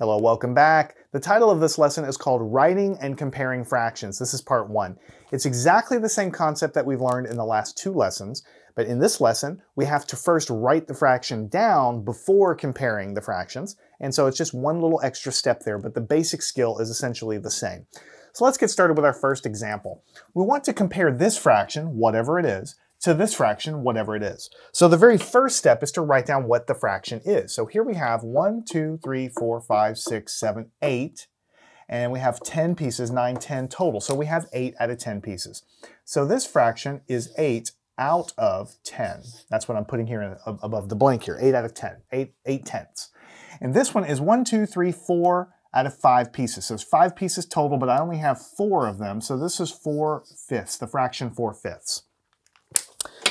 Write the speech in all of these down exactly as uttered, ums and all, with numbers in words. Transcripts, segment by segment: Hello, welcome back. The title of this lesson is called Writing and Comparing Fractions. This is part one. It's exactly the same concept that we've learned in the last two lessons, but in this lesson, we have to first write the fraction down before comparing the fractions, and so it's just one little extra step there, but the basic skill is essentially the same. So let's get started with our first example. We want to compare this fraction, whatever it is, to this fraction, whatever it is. So the very first step is to write down what the fraction is. So here we have one, two, three, four, five, six, seven, eight, and we have ten pieces, nine, ten total. So we have eight out of ten pieces. So this fraction is eight out of ten. That's what I'm putting here in, above the blank here, eight out of ten, eight, eight tenths. And this one is one, two, three, four out of five pieces. So it's five pieces total, but I only have four of them. So this is four fifths, the fraction four fifths.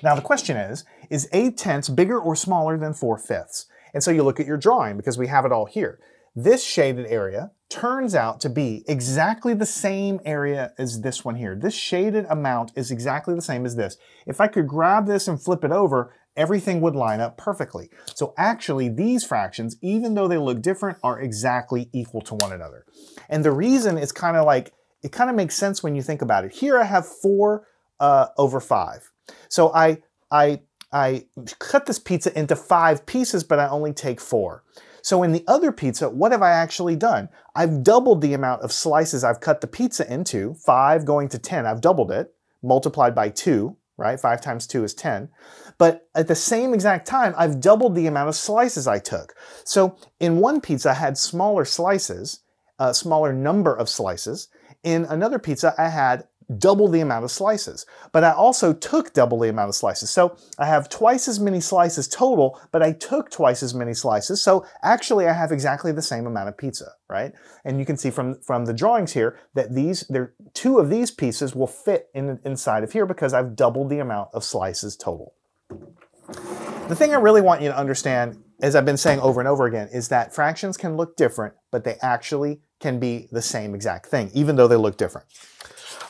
Now the question is, is eight tenths bigger or smaller than four fifths? And so you look at your drawing because we have it all here. This shaded area turns out to be exactly the same area as this one here. This shaded amount is exactly the same as this. If I could grab this and flip it over, everything would line up perfectly. So actually these fractions, even though they look different, are exactly equal to one another. And the reason is kind of like, it kind of makes sense when you think about it. Here I have four uh, over five. So I, I, I cut this pizza into five pieces, but I only take four. So in the other pizza, what have I actually done? I've doubled the amount of slices I've cut the pizza into, five going to ten, I've doubled it, multiplied by two, right? Five times two is ten. But at the same exact time, I've doubled the amount of slices I took. So in one pizza, I had smaller slices, a smaller number of slices. In another pizza, I had double the amount of slices, but I also took double the amount of slices. So I have twice as many slices total, but I took twice as many slices. So actually I have exactly the same amount of pizza, right? And you can see from, from the drawings here that these, there, two of these pieces will fit in, inside of here because I've doubled the amount of slices total. The thing I really want you to understand, as I've been saying over and over again, is that fractions can look different, but they actually can be the same exact thing, even though they look different.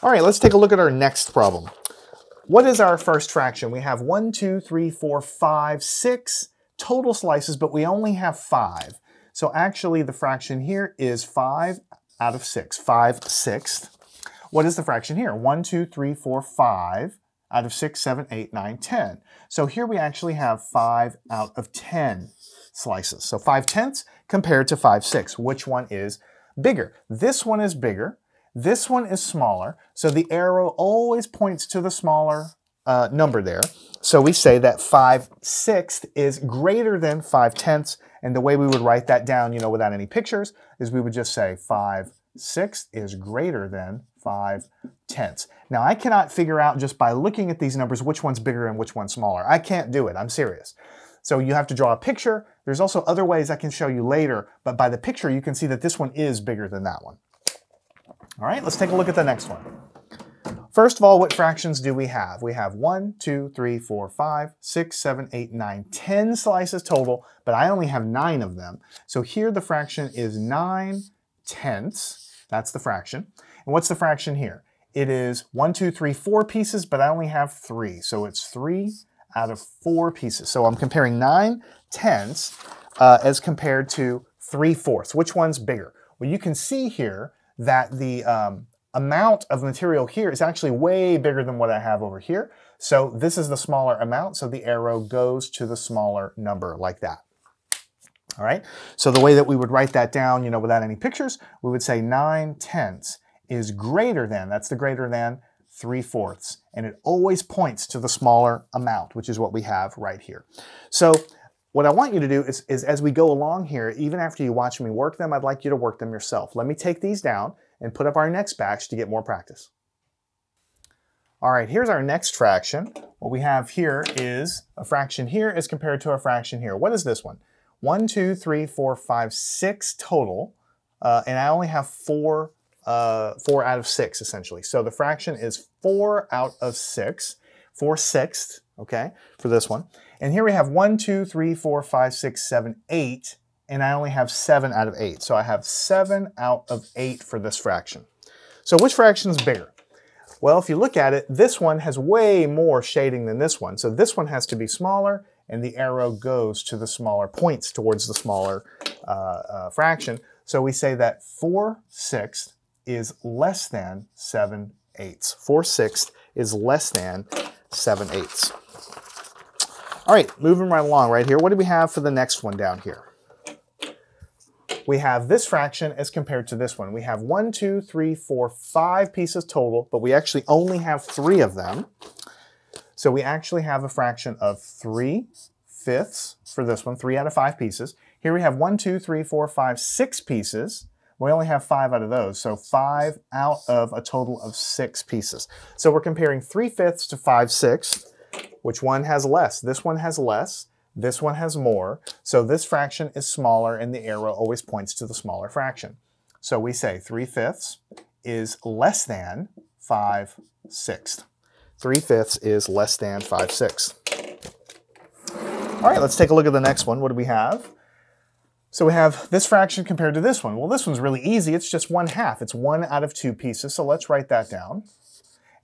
All right, let's take a look at our next problem. What is our first fraction? We have one, two, three, four, five, six total slices, but we only have five. So actually the fraction here is five out of six, five sixths. What is the fraction here? One, two, three, four, five out of six, seven, eight, nine, ten. So here we actually have five out of ten slices. So five tenths compared to five sixths. Which one is bigger? This one is bigger. This one is smaller, so the arrow always points to the smaller uh, number there. So we say that five sixths is greater than five tenths, and the way we would write that down, you know, without any pictures, is we would just say five sixths is greater than five tenths. Now I cannot figure out just by looking at these numbers which one's bigger and which one's smaller. I can't do it, I'm serious. So you have to draw a picture. There's also other ways I can show you later, but by the picture you can see that this one is bigger than that one. All right, let's take a look at the next one. First of all, what fractions do we have? We have one, two, three, four, five, six, seven, eight, nine, ten slices total, but I only have nine of them. So here the fraction is nine tenths. That's the fraction. And what's the fraction here? It is one, two, three, four pieces, but I only have three. So it's three out of four pieces. So I'm comparing nine tenths uh, as compared to three fourths. Which one's bigger? Well, you can see here that the um, amount of material here is actually way bigger than what I have over here. So this is the smaller amount, so the arrow goes to the smaller number like that. All right, so the way that we would write that down, you know, without any pictures, we would say nine tenths is greater than, that's the greater than, three fourths. And it always points to the smaller amount, which is what we have right here. So what I want you to do is, is as we go along here, even after you watch me work them, I'd like you to work them yourself. Let me take these down and put up our next batch to get more practice. All right, here's our next fraction. What we have here is a fraction here as compared to a fraction here. What is this one? One, two, three, four, five, six total, uh, and I only have four, uh, four out of six essentially. So the fraction is four out of six, four sixths, okay, for this one. And here we have one, two, three, four, five, six, seven, eight, and I only have seven out of eight. So I have seven out of eight for this fraction. So which fraction is bigger? Well, if you look at it, this one has way more shading than this one. So this one has to be smaller, and the arrow goes to the smaller, points towards the smaller uh, uh, fraction. So we say that four sixths is less than seven eighths. four sixths is less than seven eighths. All right, moving right along right here. What do we have for the next one down here? We have this fraction as compared to this one. We have one, two, three, four, five pieces total, but we actually only have three of them. So we actually have a fraction of three fifths for this one, three out of five pieces. Here we have one, two, three, four, five, six pieces. We only have five out of those, so five out of a total of six pieces. So we're comparing three fifths to five sixths. Which one has less? This one has less. This one has more. So this fraction is smaller, and the arrow always points to the smaller fraction. So we say three fifths is less than five sixths. three fifths is less than five sixths. All right, let's take a look at the next one. What do we have? So we have this fraction compared to this one. Well, this one's really easy. It's just one half. It's one out of two pieces, so let's write that down.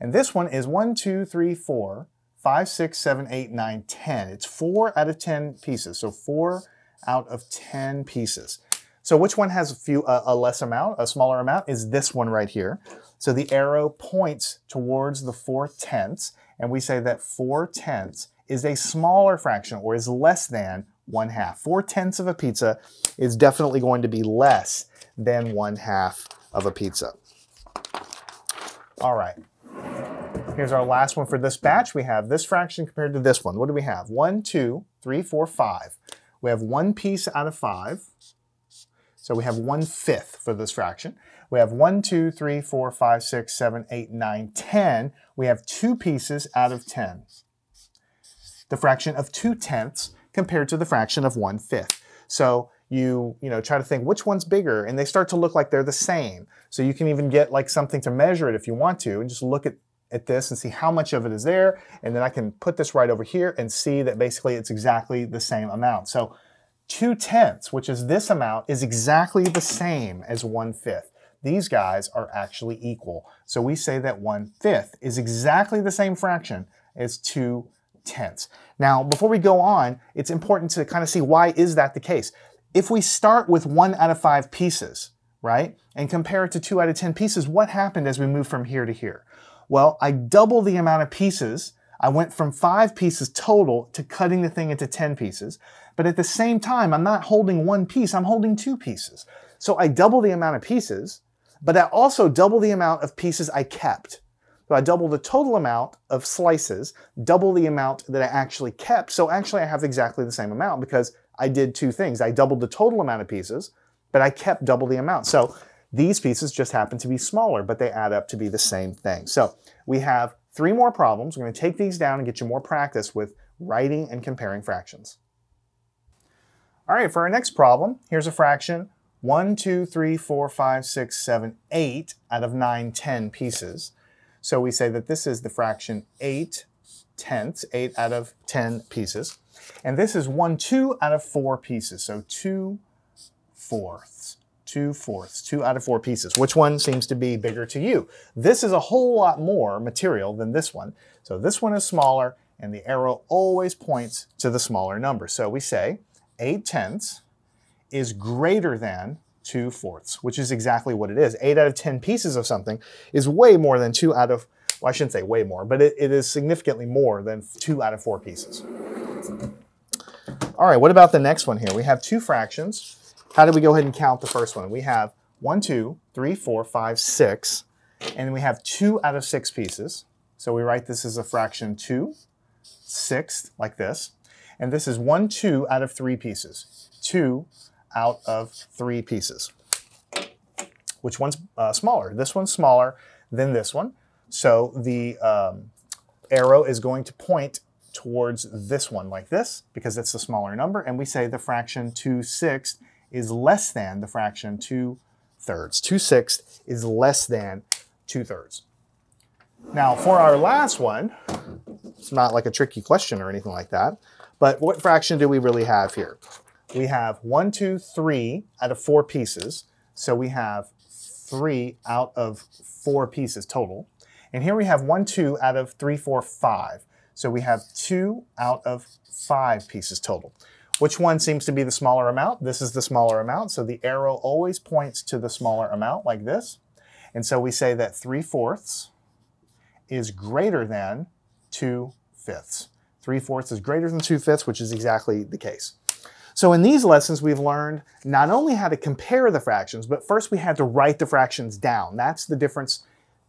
And this one is one, two, three, four, five, six, seven, eight, nine, ten. It's four out of ten pieces. So four out of ten pieces. So which one has a few uh, a less amount, a smaller amount, is this one right here. So the arrow points towards the four tenths, and we say that four tenths is a smaller fraction, or is less than one half. Four tenths of a pizza is definitely going to be less than one half of a pizza. All right. Here's our last one for this batch. We have this fraction compared to this one. What do we have? One, two, three, four, five. We have one piece out of five. So we have one fifth for this fraction. We have one, two, three, four, five, six, seven, eight, nine, ten. We have two pieces out of ten. The fraction of two tenths compared to the fraction of one fifth. So you, you know, try to think which one's bigger, and they start to look like they're the same. So you can even get like something to measure it if you want to, and just look at at this and see how much of it is there, and then I can put this right over here and see that basically it's exactly the same amount. So two tenths, which is this amount, is exactly the same as one fifth. These guys are actually equal. So we say that one fifth is exactly the same fraction as two tenths. Now, before we go on, it's important to kind of see why is that the case. If we start with one out of five pieces, right, and compare it to two out of ten pieces, what happened as we move from here to here? Well, I doubled the amount of pieces. I went from five pieces total to cutting the thing into ten pieces. But at the same time, I'm not holding one piece, I'm holding two pieces. So I double the amount of pieces, but I also double the amount of pieces I kept. So I double the total amount of slices, double the amount that I actually kept. So actually I have exactly the same amount because I did two things. I doubled the total amount of pieces, but I kept double the amount. So these pieces just happen to be smaller, but they add up to be the same thing. So we have three more problems. We're going to take these down and get you more practice with writing and comparing fractions. All right, for our next problem, here's a fraction, one, two, three, four, five, six, seven, eight out of nine, ten pieces. So we say that this is the fraction eight tenths, eight out of ten pieces. And this is one, two out of four pieces, so two fourths. Two fourths, two out of four pieces. Which one seems to be bigger to you? This is a whole lot more material than this one. So this one is smaller, and the arrow always points to the smaller number. So we say eight tenths is greater than two fourths, which is exactly what it is. Eight out of ten pieces of something is way more than two out of, well, I shouldn't say way more, but it, it is significantly more than two out of four pieces. All right, what about the next one here? We have two fractions. How do we go ahead and count the first one? We have one, two, three, four, five, six, and we have two out of six pieces. So we write this as a fraction two, sixth, like this. And this is one, two out of three pieces. Two out of three pieces. Which one's uh, smaller? This one's smaller than this one. So the um, arrow is going to point towards this one like this, because it's the smaller number. And we say the fraction two sixths is less than the fraction two thirds. Two sixths is less than two thirds. Now for our last one, it's not like a tricky question or anything like that, but what fraction do we really have here? We have one, two, three out of four pieces. So we have three out of four pieces total. And here we have one, two out of three, four, five. So we have two out of five pieces total. Which one seems to be the smaller amount? This is the smaller amount, so the arrow always points to the smaller amount like this. And so we say that three fourths is greater than two fifths. three fourths is greater than two fifths, which is exactly the case. So in these lessons, we've learned not only how to compare the fractions, but first we had to write the fractions down. That's the difference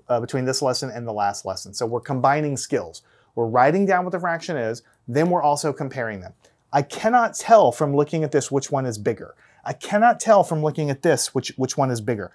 uh, between this lesson and the last lesson. So we're combining skills. We're writing down what the fraction is, then we're also comparing them. I cannot tell from looking at this which one is bigger. I cannot tell from looking at this which, which one is bigger.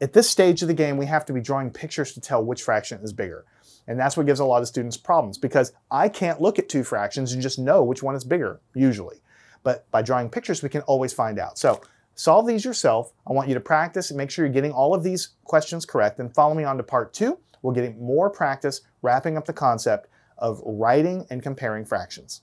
At this stage of the game, we have to be drawing pictures to tell which fraction is bigger. And that's what gives a lot of students problems, because I can't look at two fractions and just know which one is bigger, usually. But by drawing pictures, we can always find out. So solve these yourself. I want you to practice and make sure you're getting all of these questions correct. Then follow me on to part two. We'll get more practice wrapping up the concept of writing and comparing fractions.